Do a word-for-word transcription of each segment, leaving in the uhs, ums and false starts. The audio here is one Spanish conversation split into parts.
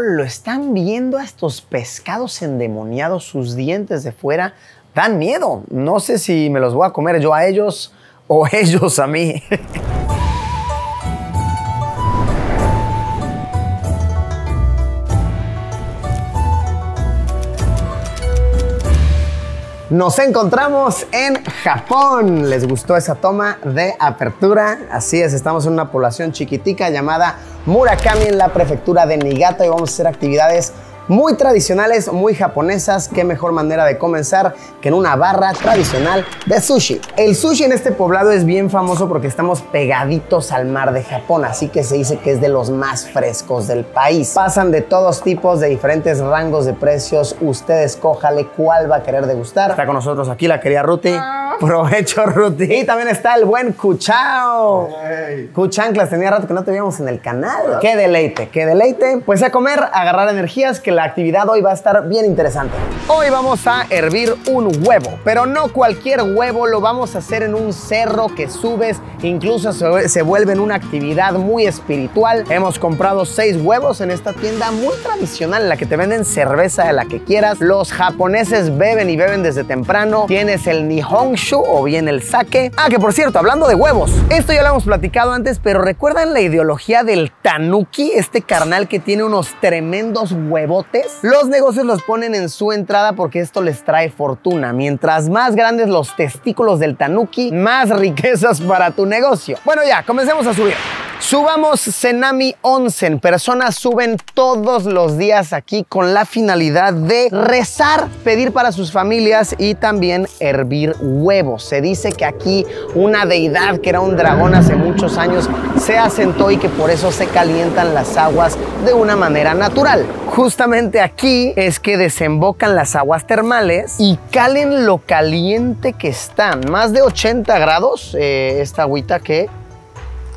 ¡Diablo! ¿Están viendo a estos pescados endemoniados? Sus dientes de fuera dan miedo. No sé si me los voy a comer yo a ellos o ellos a mí. Nos encontramos en Japón. ¿Les gustó esa toma de apertura? Así es, estamos en una población chiquitica llamada Murakami en la prefectura de Niigata y vamos a hacer actividades muy tradicionales, muy japonesas. Qué mejor manera de comenzar que en una barra tradicional de sushi. El sushi en este poblado es bien famoso porque estamos pegaditos al mar de Japón, así que se dice que es de los más frescos del país. Pasan de todos tipos, de diferentes rangos de precios. Usted escójale cuál va a querer degustar. Está con nosotros aquí la querida Ruti. Ah. Provecho, Ruti. Y también está el buen Cuchao. Hey. Cuchanclas, tenía rato que no te veíamos en el canal. Qué deleite, qué deleite. Pues a comer, a agarrar energías, que la La actividad hoy va a estar bien interesante. Hoy vamos a hervir un huevo, pero no cualquier huevo, lo vamos a hacer en un cerro que subes, incluso se, se vuelve en una actividad muy espiritual. Hemos comprado seis huevos en esta tienda muy tradicional, en la que te venden cerveza de la que quieras. Los japoneses beben y beben desde temprano. Tienes el Nihonshu o bien el sake. Ah, que por cierto, hablando de huevos, esto ya lo hemos platicado antes, pero ¿recuerdan la ideología del tanuki? Este carnal que tiene unos tremendos huevos. Los negocios los ponen en su entrada porque esto les trae fortuna. Mientras más grandes los testículos del tanuki, más riquezas para tu negocio. Bueno, ya, comencemos a subir. Subamos Senami Onsen. Personas suben todos los días aquí con la finalidad de rezar, pedir para sus familias y también hervir huevos. Se dice que aquí una deidad que era un dragón hace muchos años se asentó y que por eso se calientan las aguas de una manera natural. Justamente aquí es que desembocan las aguas termales y calen lo caliente que están. Más de ochenta grados eh, esta agüita que...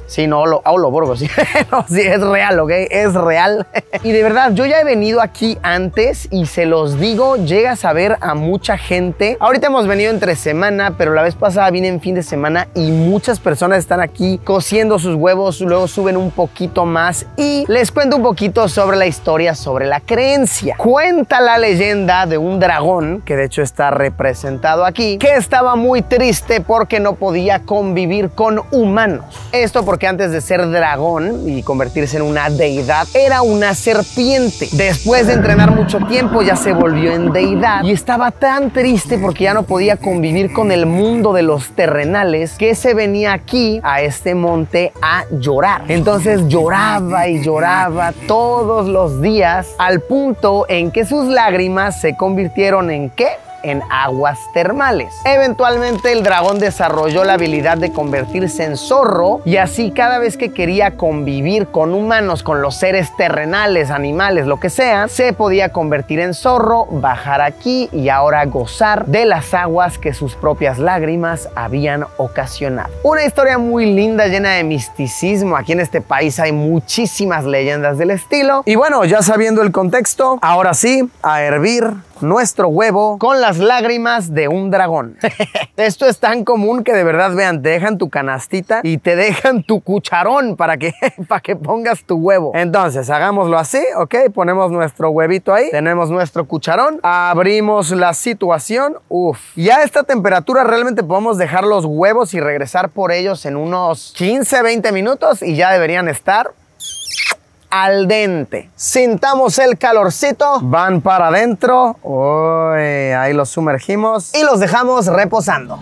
Sí, no, lo, oh, lo borgo, sí. No, sí, es real, ¿ok? Es real. Y de verdad, yo ya he venido aquí antes y se los digo, llegas a ver a mucha gente. Ahorita hemos venido entre semana, pero la vez pasada vine en fin de semana y muchas personas están aquí cociendo sus huevos, luego suben un poquito más y les cuento un poquito sobre la historia, sobre la creencia. Cuenta la leyenda de un dragón, que de hecho está representado aquí, que estaba muy triste porque no podía convivir con humanos. Esto porque antes de ser dragón y convertirse en una deidad, era una serpiente. Después de entrenar mucho tiempo, ya se volvió en deidad y estaba tan triste porque ya no podía convivir con el mundo de los terrenales que se venía aquí, a este monte, a llorar. Entonces lloraba y lloraba todos los días, al punto en que sus lágrimas se convirtieron en ¿qué? En aguas termales. Eventualmente el dragón desarrolló la habilidad de convertirse en zorro y así cada vez que quería convivir con humanos, con los seres terrenales, animales, lo que sea, se podía convertir en zorro, bajar aquí y ahora gozar de las aguas que sus propias lágrimas habían ocasionado. Una historia muy linda, llena de misticismo. Aquí en este país hay muchísimas leyendas del estilo. Y bueno, ya sabiendo el contexto, ahora sí, a hervir nuestro huevo con las lágrimas de un dragón. Esto es tan común que de verdad, vean, te dejan tu canastita y te dejan tu cucharón para que, para que pongas tu huevo. Entonces, hagámoslo así, ¿ok? Ponemos nuestro huevito ahí, tenemos nuestro cucharón, abrimos la situación, uff. Ya a esta temperatura realmente podemos dejar los huevos y regresar por ellos en unos quince, veinte minutos y ya deberían estar al dente. Sintamos el calorcito. Van para adentro. Uy, ahí los sumergimos y los dejamos reposando.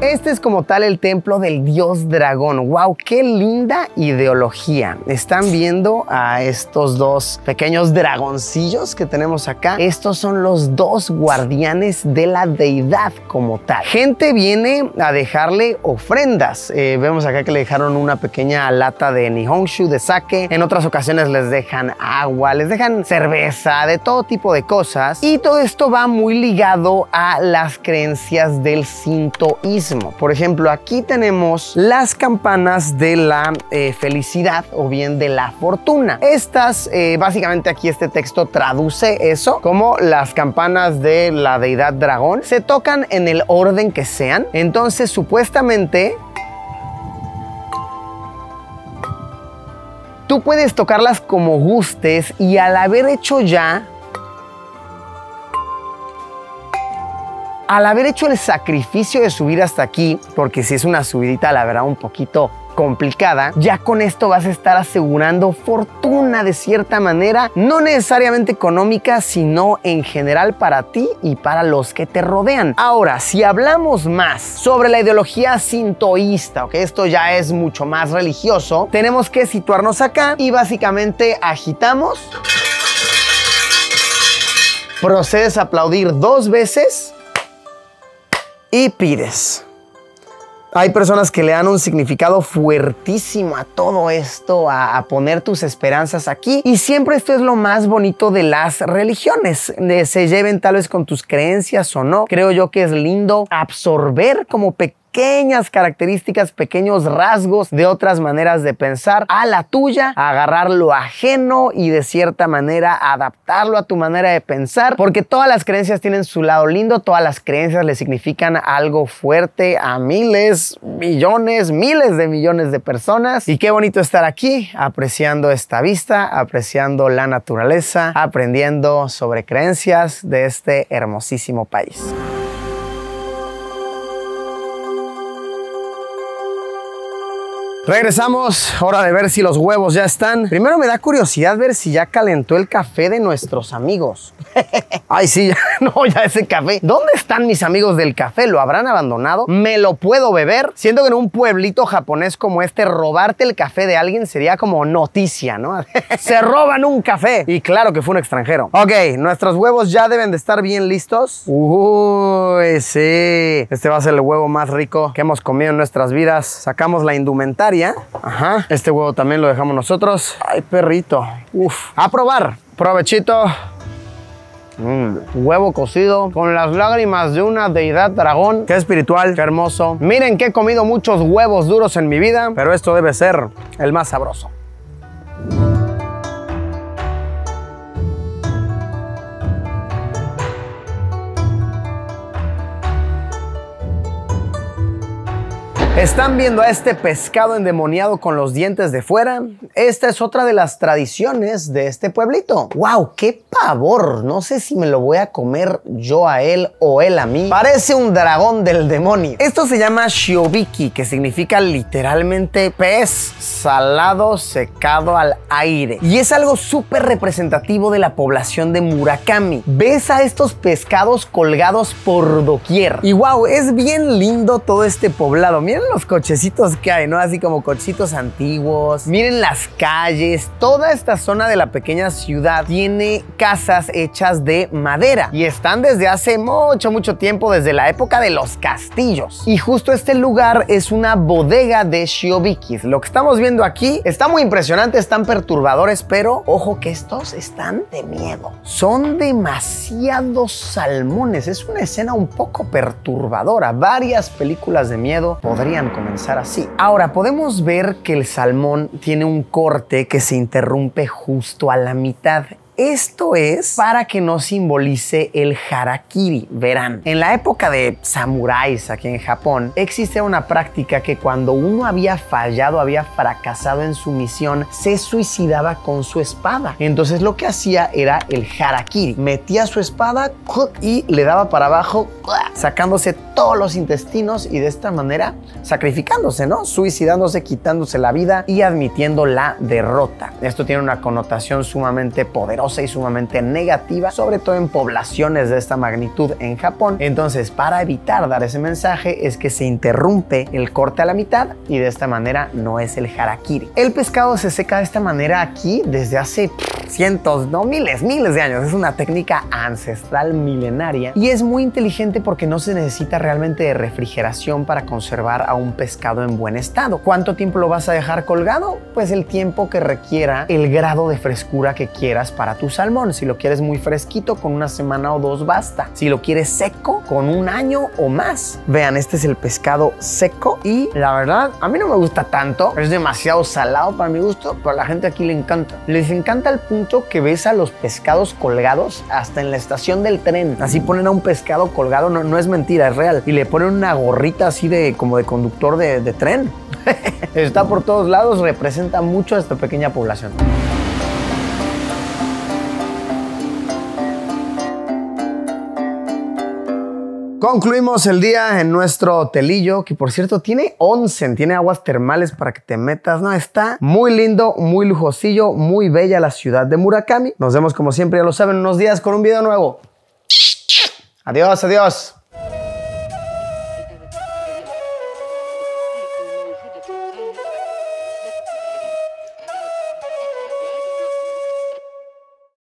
Este es como tal el templo del dios dragón. ¡Wow! ¡Qué linda ideología! Están viendo a estos dos pequeños dragoncillos que tenemos acá. Estos son los dos guardianes de la deidad como tal. Gente viene a dejarle ofrendas. Eh, vemos acá que le dejaron una pequeña lata de Nihonshu, de sake. En otras ocasiones les dejan agua, les dejan cerveza, de todo tipo de cosas. Y todo esto va muy ligado a las creencias del sintoísmo. Por ejemplo, aquí tenemos las campanas de la eh, felicidad o bien de la fortuna. Estas, eh, básicamente aquí este texto traduce eso como las campanas de la deidad dragón. Se tocan en el orden que sean. Entonces, supuestamente... Tú puedes tocarlas como gustes y al haber hecho ya, al haber hecho el sacrificio de subir hasta aquí, porque si es una subidita, la verdad, un poquito complicada, ya con esto vas a estar asegurando fortuna de cierta manera, no necesariamente económica, sino en general para ti y para los que te rodean. Ahora, si hablamos más sobre la ideología sintoísta, ¿ok? Esto ya es mucho más religioso, tenemos que situarnos acá y básicamente agitamos, procedes a aplaudir dos veces y pides. Hay personas que le dan un significado fuertísimo a todo esto, a, a poner tus esperanzas aquí. Y siempre esto es lo más bonito de las religiones. De, se lleven tal vez con tus creencias o no. Creo yo que es lindo absorber como pequeñas características, pequeños rasgos de otras maneras de pensar a la tuya, agarrar lo ajeno y de cierta manera adaptarlo a tu manera de pensar, porque todas las creencias tienen su lado lindo, todas las creencias le significan algo fuerte a miles, millones, miles de millones de personas. Y qué bonito estar aquí apreciando esta vista, apreciando la naturaleza, aprendiendo sobre creencias de este hermosísimo país. Regresamos, hora de ver si los huevos ya están. Primero me da curiosidad ver si ya calentó el café de nuestros amigos. Ay, sí, ya, no, ya ese café. ¿Dónde están mis amigos del café? ¿Lo habrán abandonado? ¿Me lo puedo beber? Siento que en un pueblito japonés como este, robarte el café de alguien sería como noticia, ¿no? Se roban un café. Y claro que fue un extranjero. Ok, nuestros huevos ya deben de estar bien listos. Uy, sí. Este va a ser el huevo más rico que hemos comido en nuestras vidas. Sacamos la indumentaria. Ajá. Este huevo también lo dejamos nosotros. Ay, perrito. Uf. A probar. Provechito. Mm. Huevo cocido con las lágrimas de una deidad dragón. Qué espiritual, qué hermoso. Miren que he comido muchos huevos duros en mi vida, pero esto debe ser el más sabroso. ¿Están viendo a este pescado endemoniado con los dientes de fuera? Esta es otra de las tradiciones de este pueblito. ¡Wow! ¡Qué pavor! No sé si me lo voy a comer yo a él o él a mí. Parece un dragón del demonio. Esto se llama shiobiki, que significa literalmente pez salado secado al aire. Y es algo súper representativo de la población de Murakami. Ves a estos pescados colgados por doquier. Y wow, es bien lindo todo este poblado. Miren los cochecitos que hay, ¿no? Así como cochecitos antiguos. Miren las calles. Toda esta zona de la pequeña ciudad tiene casas hechas de madera y están desde hace mucho, mucho tiempo, desde la época de los castillos. Y justo este lugar es una bodega de shiobikis. Lo que estamos viendo aquí está muy impresionante, están perturbadores, pero ojo que estos están de miedo. Son demasiados salmones. Es una escena un poco perturbadora. Varias películas de miedo podrían comenzar así. Ahora, podemos ver que el salmón tiene un corte que se interrumpe justo a la mitad. Esto es para que no simbolice el harakiri. Verán, en la época de samuráis aquí en Japón, existía una práctica que cuando uno había fallado, había fracasado en su misión, se suicidaba con su espada. Entonces lo que hacía era el harakiri. Metía su espada y le daba para abajo, sacándose todos los intestinos y de esta manera sacrificándose, ¿no? Suicidándose, quitándose la vida y admitiendo la derrota. Esto tiene una connotación sumamente poderosa y sumamente negativa, sobre todo en poblaciones de esta magnitud en Japón. Entonces, para evitar dar ese mensaje es que se interrumpe el corte a la mitad y de esta manera no es el harakiri. El pescado se seca de esta manera aquí desde hace cientos, no miles, miles de años. Es una técnica ancestral milenaria y es muy inteligente porque no se necesita realmente de refrigeración para conservar a un pescado en buen estado. ¿Cuánto tiempo lo vas a dejar colgado? Pues el tiempo que requiera el grado de frescura que quieras para tu salmón. Si lo quieres muy fresquito, con una semana o dos basta. Si lo quieres seco, con un año o más. Vean, este es el pescado seco y la verdad, a mí no me gusta tanto. Es demasiado salado para mi gusto, pero a la gente aquí le encanta. Les encanta al punto que ves a los pescados colgados hasta en la estación del tren. Así ponen a un pescado colgado, no, no es mentira, es real. Y le ponen una gorrita así de como de conductor de, de tren. Está por todos lados, representa mucho a esta pequeña población. Concluimos el día en nuestro hotelillo, que por cierto tiene onsen, tiene aguas termales para que te metas. No, está muy lindo, muy lujosillo, muy bella la ciudad de Murakami. Nos vemos como siempre, ya lo saben, unos días con un video nuevo. Adiós, adiós.